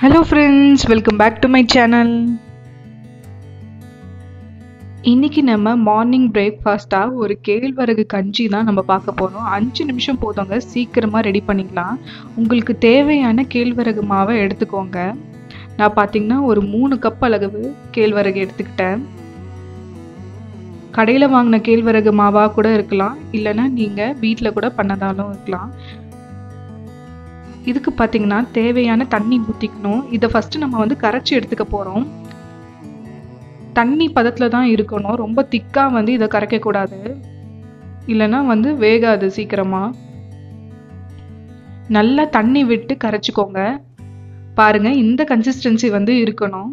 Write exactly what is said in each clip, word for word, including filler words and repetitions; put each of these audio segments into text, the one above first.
Hello friends, welcome back to my channel. இன்னைக்கு நம்ம morning பிரேக்ஃபாஸ்டா ஒரு கேழ்வரகு கஞ்சி தான் நம்ம பார்க்க போறோம். அஞ்சு நிமிஷம் போதுங்க, சீக்கிரமா ரெடி பண்ணிக்கலாம். உங்களுக்கு தேவையான கேழ்வரகு மாவை எடுத்துக்கோங்க. நான் பாத்தீங்கன்னா ஒரு மூணு கப் அளவு கேழ்வரகு எடுத்துக்கிட்டேன். கடையில வாங்கின கேழ்வரகு மாவா கூட இருக்கலாம், இல்லைன்னா நீங்க வீட்டுல கூட பண்ணதாலும் இருக்கலாம். இதுக்கு பார்த்தீங்கன்னா தேவையான தண்ணி ஊற்றிக்கணும். இதை ஃபஸ்ட்டு நம்ம வந்து கரைச்சி எடுத்துக்க போகிறோம். தண்ணி பதத்தில் தான் இருக்கணும், ரொம்ப திக்காக வந்து இதை கரைக்கக்கூடாது, இல்லைன்னா வந்து வேகாது சீக்கிரமாக. நல்லா தண்ணி விட்டு கரைச்சிக்கோங்க. பாருங்கள், இந்த கன்சிஸ்டன்சி வந்து இருக்கணும்.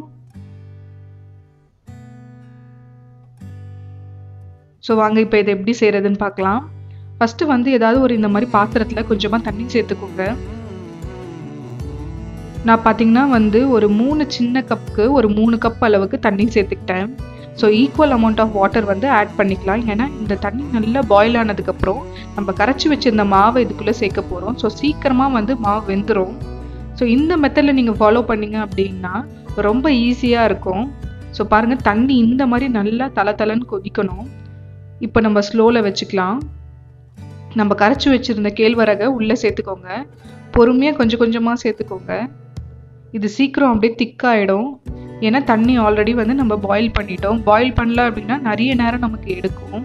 ஸோ வாங்க இப்போ இதை எப்படி செய்கிறதுன்னு பார்க்கலாம். ஃபஸ்ட்டு வந்து ஏதாவது ஒரு இந்த மாதிரி பாத்திரத்தில் கொஞ்சமாக தண்ணி சேர்த்துக்கோங்க. நான் பார்த்தீங்கன்னா வந்து ஒரு மூணு சின்ன கப்புக்கு ஒரு மூணு கப் அளவுக்கு தண்ணி சேர்த்துக்கிட்டேன். So equal amount of water வந்து ஆட் பண்ணிக்கலாம். ஏன்னா இந்த தண்ணி நல்லா பாயில் ஆனதுக்கப்புறம் நம்ம கரைச்சி வச்சுருந்த மாவை இதுக்குள்ளே சேர்க்க போகிறோம். ஸோ சீக்கிரமாக வந்து மாவு வெந்துடும். ஸோ இந்த மெத்தடில் நீங்கள் ஃபாலோ பண்ணிங்க அப்படின்னா ரொம்ப ஈஸியாக இருக்கும். ஸோ பாருங்கள், தண்ணி இந்த மாதிரி நல்லா தலை தலைன்னு கொதிக்கணும். இப்போ நம்ம ஸ்லோவில் வச்சுக்கலாம். நம்ம கரைச்சி வச்சுருந்த கேழ்வரகை உள்ளே சேர்த்துக்கோங்க. பொறுமையாக கொஞ்சம் கொஞ்சமாக சேர்த்துக்கோங்க. இது சீக்கிரம் அப்படியே திக்காகிடும். ஏன்னா தண்ணி ஆல்ரெடி வந்து நம்ம பாயில் பண்ணிட்டோம். பாயில் பண்ணல அப்படின்னா நிறைய நேரம் நமக்கு எடுக்கும்.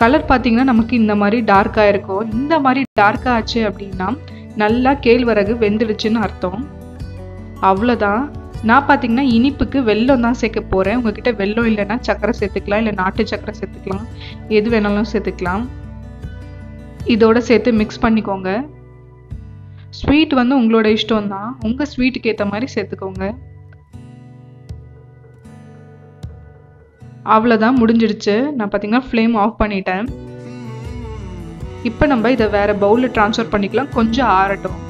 கலர் பார்த்தீங்கன்னா நமக்கு இந்த மாதிரி டார்க்காக இருக்கும். இந்த மாதிரி டார்க்காக ஆச்சு அப்படின்னா நல்லா கேழ்வரகு வெந்துடுச்சுன்னு அர்த்தம். அவ்வளோதான். நான் பார்த்தீங்கன்னா இனிப்புக்கு வெல்லம் தான் சேர்க்க போகிறேன். உங்ககிட்ட வெல்லம் இல்லைன்னா சக்கரை சேர்த்துக்கலாம், இல்லை நாட்டு சக்கரை சேர்த்துக்கலாம், எது வேணாலும் சேர்த்துக்கலாம். இதோட சேர்த்து மிக்ஸ் பண்ணிக்கோங்க. ஸ்வீட் வந்து உங்களோட இஷ்டம் தான், உங்கள் ஸ்வீட்டுக்கு ஏற்ற மாதிரி சேர்த்துக்கோங்க. அவ்வளோதான், முடிஞ்சிடுச்சு. நான் பார்த்தீங்கன்னா ஃப்ளேம் ஆஃப் பண்ணிட்டேன். இப்போ நம்ம இதை வேறு பவுலில் ட்ரான்ஸ்ஃபர் பண்ணிக்கலாம். கொஞ்சம் ஆறட்டும்.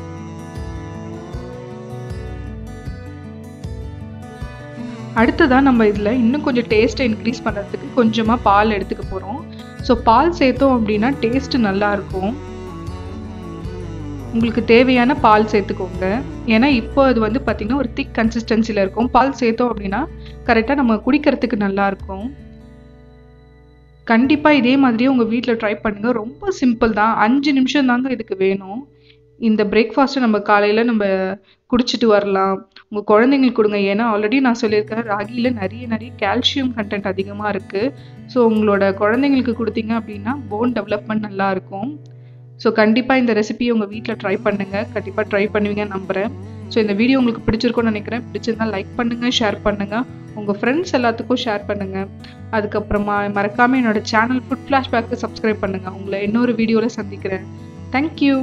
அடுத்ததான் நம்ம இதில் இன்னும் கொஞ்சம் டேஸ்ட்டை இன்க்ரீஸ் பண்ணுறதுக்கு கொஞ்சமாக பால் எடுத்துக்க போகிறோம். ஸோ பால் சேர்த்தோம் அப்படின்னா டேஸ்ட்டு நல்லாயிருக்கும். உங்களுக்கு தேவையான பால் சேர்த்துக்கோங்க. ஏன்னா இப்போ அது வந்து பார்த்திங்கன்னா ஒரு திக் கன்சிஸ்டன்சியில் இருக்கும். பால் சேர்த்தோம் அப்படின்னா கரெக்டாக நம்ம குடிக்கிறதுக்கு நல்லாயிருக்கும். கண்டிப்பாக இதே மாதிரியே உங்கள் வீட்டில் ட்ரை பண்ணுங்கள். ரொம்ப சிம்பிள் தான். அஞ்சு நிமிஷம் தாங்க இதுக்கு வேணும். இந்த பிரேக்ஃபாஸ்ட்டு நம்ம காலையில் நம்ம குடிச்சிட்டு வரலாம். உங்கள் குழந்தைங்களுக்கு கொடுங்க. ஏன்னா ஆல்ரெடி நான் சொல்லியிருக்கேன், ராகியில் நிறைய நிறைய கால்சியம் கண்டென்ட் அதிகமாக இருக்குது. ஸோ உங்களோட குழந்தைங்களுக்கு கொடுத்தீங்க அப்படின்னா போன் டெவலப்மெண்ட் நல்லாயிருக்கும். ஸோ கண்டிப்பாக இந்த ரெசிபியை உங்கள் வீட்டில் ட்ரை பண்ணுங்கள். கண்டிப்பாக ட்ரை பண்ணுவீங்க நம்புகிறேன். ஸோ இந்த வீடியோ உங்களுக்கு பிடிச்சிருக்கும்னு நினைக்கிறேன். பிடிச்சிருந்தால் லைக் பண்ணுங்கள், ஷேர் பண்ணுங்கள், உங்கள் ஃப்ரெண்ட்ஸ் எல்லாத்துக்கும் ஷேர் பண்ணுங்கள். அதுக்கப்புறமா மறக்காமல் என்னோடய சேனல் ஃபுட் ஃப்ளாஷ்பேக்கு சப்ஸ்கிரைப் பண்ணுங்கள். உங்களை இன்னொரு வீடியோவில் சந்திக்கிறேன். தேங்க்யூ.